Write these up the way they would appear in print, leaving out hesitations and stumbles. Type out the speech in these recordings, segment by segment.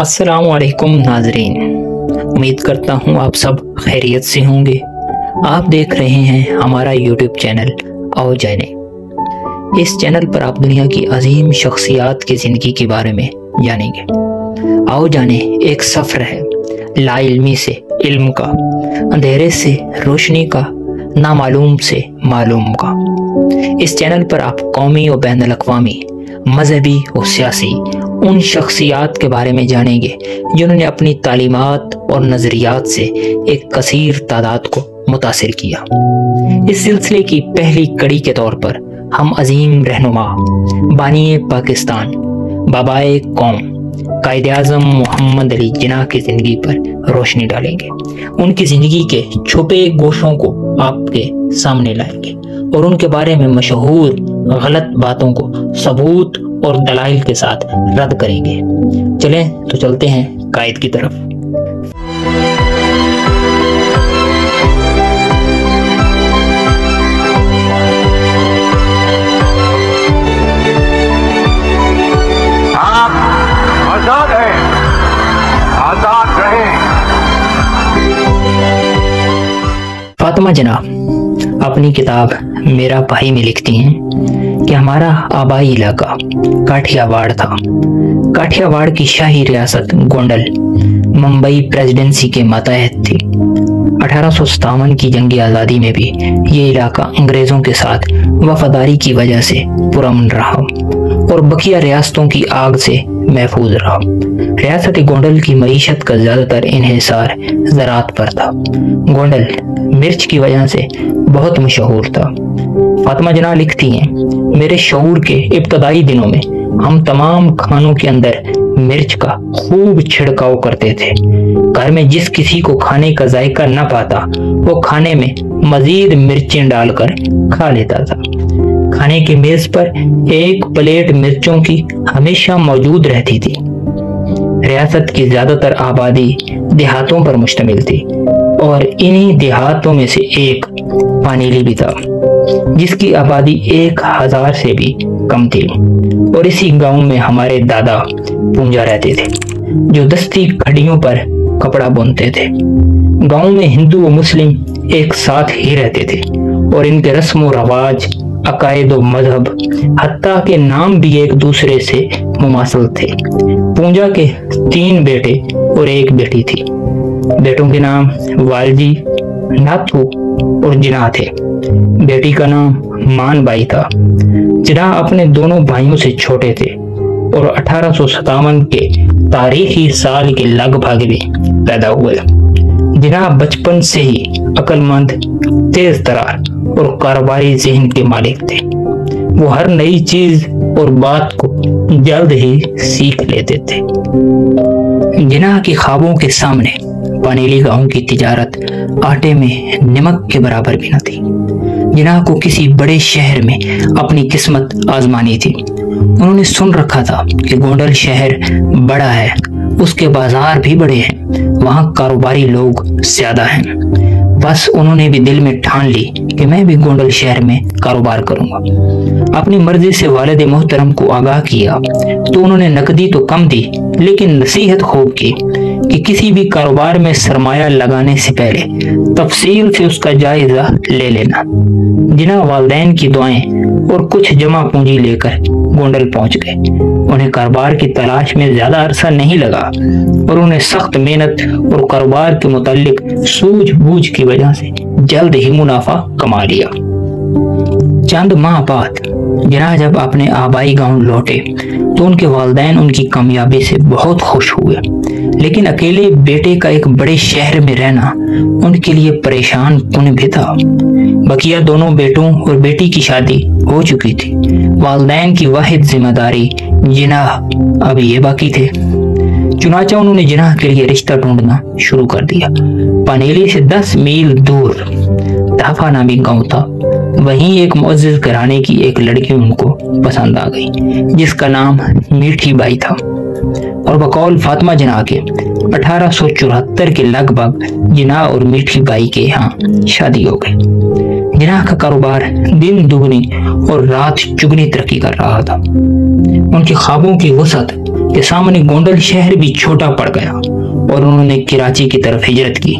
अस्सलामुअलैकुम नाजरीन, उम्मीद करता हूँ आप सब खैरियत से होंगे। आप देख रहे हैं हमारा यूट्यूब चैनल आओ जानें। इस चैनल पर आप दुनिया की अजीम शख्सियात की ज़िंदगी के बारे में जानेंगे। आओ जानें एक सफ़र है लाइल्मी से इल्म का, अंधेरे से रोशनी का, नामालूम से मालूम का। इस चैनल पर आप कौमी और बैनुल अक़वामी, मजहबी और सियासी उन शख्सियात के बारे में जानेंगे जिन्होंने अपनी तालीमात और नज़रियात से एक कसीर तादाद को मुतासिर किया। इस सिलसिले की पहली कड़ी के तौर पर हम अजीम रहनुमा, बानिए पाकिस्तान, बाबाए कौम, कायद-ए-आज़म मोहम्मद अली जिन्ना की ज़िंदगी पर रोशनी डालेंगे। उनकी ज़िंदगी के छुपे गोशों को आपके सामने लाएंगे और उनके बारे में मशहूर गलत बातों को सबूत और दलाइल के साथ रद्द करेंगे। चलें तो चलते हैं कायद की तरफ। आप आजाद हैं, आजाद रहें। फातिमा जिन्ना अपनी किताब मेरा भाई में लिखती हैं कि हमारा आबाई इलाका काठियावाड़ था। काठियावाड़ की शाही रियासत गोंडल मुंबई प्रेसिडेंसी के मातहत थी। 1857 की जंग आज़ादी में भी ये इलाका अंग्रेज़ों के साथ वफादारी की वजह से पुरअमन रहा और बकिया रियासतों की आग से महफूज रहा। रियासत गोंडल की मईशत का ज़्यादातर इन्हिसार ज़राअत पर था। गोंडल मिर्च की वजह से बहुत मशहूर था। फातिमा जिन्ना लिखती हैं, मेरे शऊर के इब्तदाई दिनों में हम तमाम खानों के अंदर मिर्च का खूब छिड़काव करते थे। घर में जिस किसी को खाने का जायका न पाता वो खाने में मजीद मिर्चें डालकर खा लेता था। खाने की मेज पर एक प्लेट मिर्चों की हमेशा मौजूद रहती थी। रियासत की ज्यादातर आबादी देहातों पर मुश्तमिल थी और इन्हीं देहातों में से एक पानेली भी था जिसकी आबादी 1000 से भी कम थी। और इसी गांव में हमारे दादा पूंजा रहते थे जो दस्ती खड़ियों पर कपड़ा बुनते थे। गांव में हिंदू व मुस्लिम एक साथ ही रहते थे और इनके रस्म व रवाज, अकायद व मजहब, हत्ता के नाम भी एक दूसरे से मुमासल थे। पूंजा के 3 बेटे और 1 बेटी थी। बेटों के नाम वालजी, नाथू और जिन्ना थे। बेटी का नाम मानबाई था। जिन्ना अपने दोनों भाइयों से छोटे थे और 1857 के तारीखी साल के लगभग में पैदा हुए। जिन्ना बचपन से ही अक्लमंद, तेज तरार और कारोबारी जहन के मालिक थे। वो हर नई चीज और बात को जल्द ही सीख लेते थे। जिन्ना के ख्वाबों के सामने पानेली गांव की तिजारत आटे में नमक के बराबर भी न थी। जिन्ना को किसी बड़े शहर में अपनी किस्मत आजमानी थी। उन्होंने सुन रखा था कि गोंडल शहर बड़ा है, उसके बाजार भी बड़े हैं, वहाँ कारोबारी लोग ज्यादा हैं। बस उन्होंने भी दिल में ठान ली कि मैं भी गोंडल शहर में कारोबार करूँगा। अपनी मर्जी से वालिद मोहतरम को आगाह किया तो उन्होंने नकदी तो कम दी लेकिन नसीहत खूब की कि किसी भी कारोबार में सरमाया लगाने से पहले तफसील से उसका जायजा ले लेना। जिन्ना वालदैन की दुआएं और कुछ जमा पूंजी लेकर गोंडल पहुंच गए। उन्हें कारोबार की तलाश में ज्यादा अरसा नहीं लगा और उन्हें सख्त मेहनत और कारोबार के मुतालिक सूझबूझ की वजह से जल्द ही मुनाफा कमा लिया। चंद माह बाद जिन्ना जब अपने आबाई गांव लौटे तो उनके वालदैन उनकी कामयाबी से बहुत खुश हुए, लेकिन अकेले बेटे का एक बड़े शहर में रहना उनके लिए परेशान कुन भी था। बकिया दोनों बेटों और बेटी की शादी हो चुकी थी। वालदैन की वाहिद जिम्मेदारी जिन्ना अब ये बाकी थे। चुनाचा उन्होंने जिन्ना के लिए रिश्ता ढूंढना शुरू कर दिया। पानेली से 10 मील दूर दाफा नामी गाँव था। वहीं एक मुअज़्ज़िज़ घराने की एक लड़की उनको पसंद आ गई जिसका नाम मीठी बाई था। और बकौल फातिमा जिन्ना के 1874 के लगभग जिन्ना और मीठी बाई के यहाँ शादी हो गई। जिन्ना का कारोबार दिन दुगनी और रात चुगनी तरक्की कर रहा था। उनके ख्वाबों की वसत के सामने गोंडल शहर भी छोटा पड़ गया और उन्होंने कराची की तरफ हिजरत की।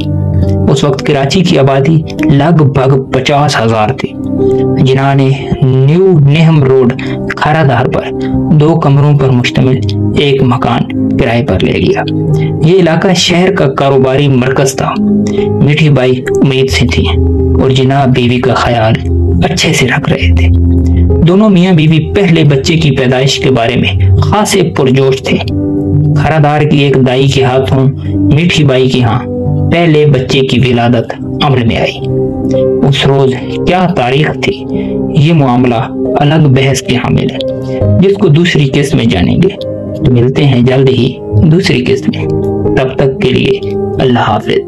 उस वक्त कराची की आबादी लगभग 50,000 थी। जिन्ना ने न्यू नेहम रोड खरादार पर 2 कमरों पर मुश्तमिल एक मकान किराए पर ले लिया। ये इलाका शहर का कारोबारी मरकज था। मिठी बाई उम्मीद से थी और जिन्ना बीवी का ख्याल अच्छे से रख रहे थे। दोनों मियाँ बीवी पहले बच्चे की पैदाइश के बारे में खासे पुरजोश थे। खरादार की एक दाई के हाथों मिठी बाई के यहाँ पहले बच्चे की विलादत अमल में आई। उस रोज क्या तारीख थी, ये मामला अलग बहस के हामिल है, जिसको दूसरी किस्त में जानेंगे। तो मिलते हैं जल्द ही दूसरी किस्त में, तब तक के लिए अल्लाह हाफिज।